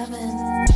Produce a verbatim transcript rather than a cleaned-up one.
heaven.